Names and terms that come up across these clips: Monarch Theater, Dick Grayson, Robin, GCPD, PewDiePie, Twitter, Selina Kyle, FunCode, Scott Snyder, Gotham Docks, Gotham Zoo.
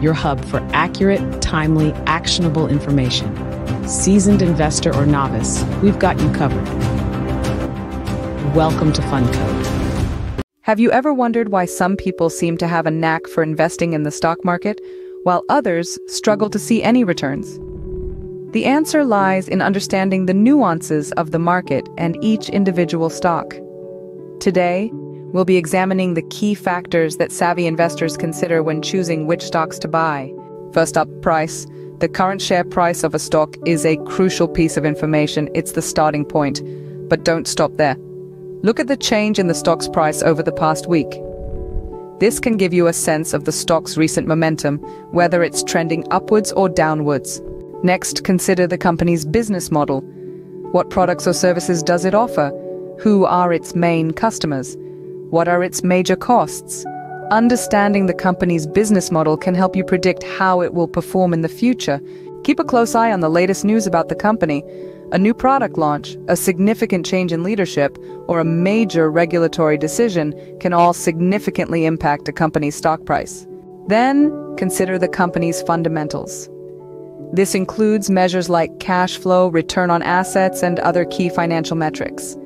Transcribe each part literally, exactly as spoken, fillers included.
your hub for accurate, timely, actionable information. Seasoned investor or novice, we've got you covered. Welcome to FunCode. Have you ever wondered why some people seem to have a knack for investing in the stock market, while others struggle to see any returns? The answer lies in understanding the nuances of the market and each individual stock. Today, we'll be examining the key factors that savvy investors consider when choosing which stocks to buy. First up, price. The current share price of a stock is a crucial piece of information. It's the starting point. But don't stop there. Look at the change in the stock's price over the past week. This can give you a sense of the stock's recent momentum, whether it's trending upwards or downwards. Next, consider the company's business model. What products or services does it offer? Who are its main customers? What are its major costs? Understanding the company's business model can help you predict how it will perform in the future. Keep a close eye on the latest news about the company. A new product launch, a significant change in leadership, or a major regulatory decision can all significantly impact a company's stock price. Then, consider the company's fundamentals. This includes measures like cash flow, return on assets, and other key financial metrics.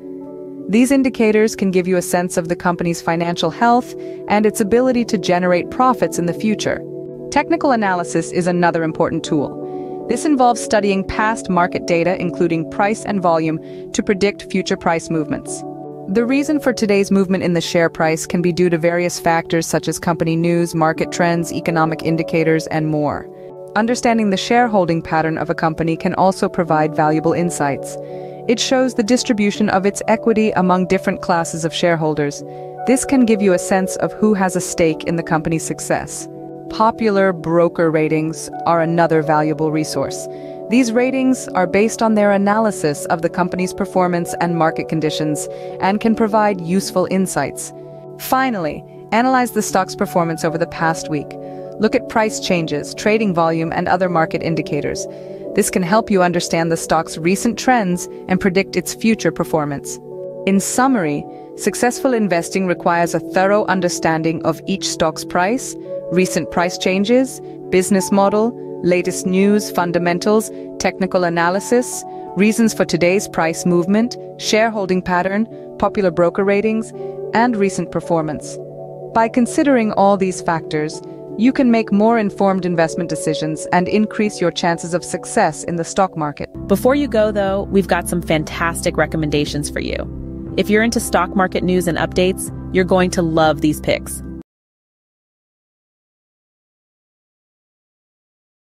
These indicators can give you a sense of the company's financial health and its ability to generate profits in the future. Technical analysis is another important tool. This involves studying past market data, including price and volume, to predict future price movements. The reason for today's movement in the share price can be due to various factors such as company news, market trends, economic indicators, and more. Understanding the shareholding pattern of a company can also provide valuable insights. It shows the distribution of its equity among different classes of shareholders. This can give you a sense of who has a stake in the company's success. Popular broker ratings are another valuable resource. These ratings are based on their analysis of the company's performance and market conditions and can provide useful insights. Finally, analyze the stock's performance over the past week. Look at price changes, trading volume, and other market indicators. This can help you understand the stock's recent trends and predict its future performance. In summary, successful investing requires a thorough understanding of each stock's price, recent price changes, business model, latest news, fundamentals, technical analysis, reasons for today's price movement, shareholding pattern, popular broker ratings, and recent performance. By considering all these factors, you can make more informed investment decisions and increase your chances of success in the stock market. Before you go though, we've got some fantastic recommendations for you. If you're into stock market news and updates, you're going to love these picks.